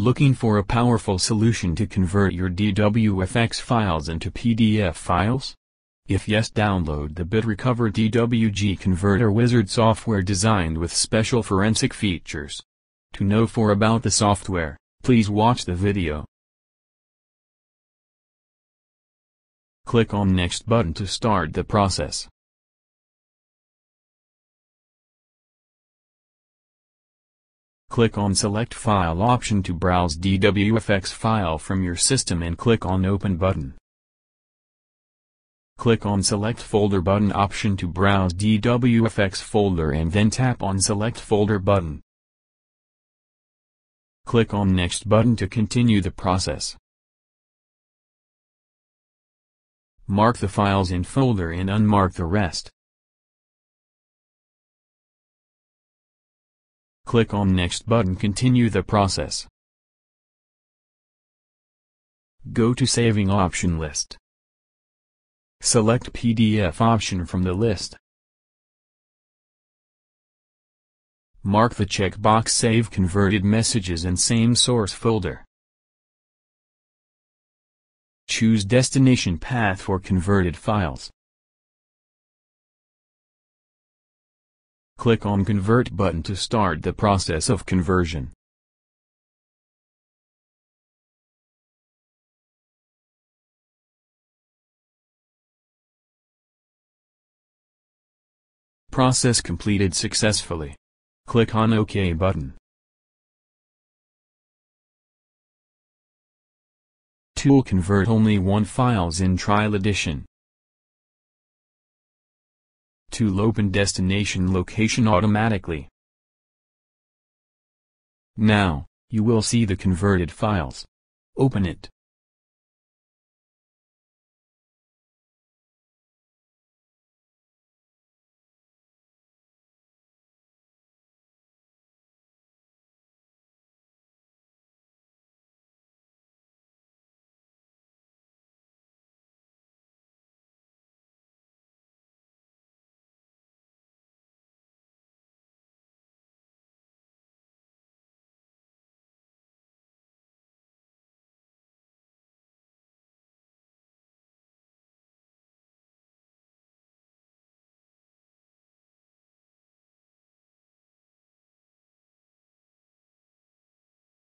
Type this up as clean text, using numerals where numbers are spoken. Looking for a powerful solution to convert your DWFX files into PDF files? If yes, download the BitRecover DWG Converter Wizard software designed with special forensic features. To know more about the software, please watch the video. Click on Next button to start the process. Click on Select File option to browse DWFX file from your system and click on Open button. Click on Select Folder button option to browse DWFX folder and then tap on Select Folder button. Click on Next button to continue the process. Mark the files in folder and unmark the rest. Click on Next button to continue the process. Go to Saving option list. Select PDF option from the list. Mark the checkbox Save Converted Messages in Same Source Folder. Choose Destination Path for converted files. Click on Convert button to start the process of conversion. Process completed successfully. Click on OK button. Tool convert only one files in trial edition. Tool open destination location automatically. Now, you will see the converted files. Open it.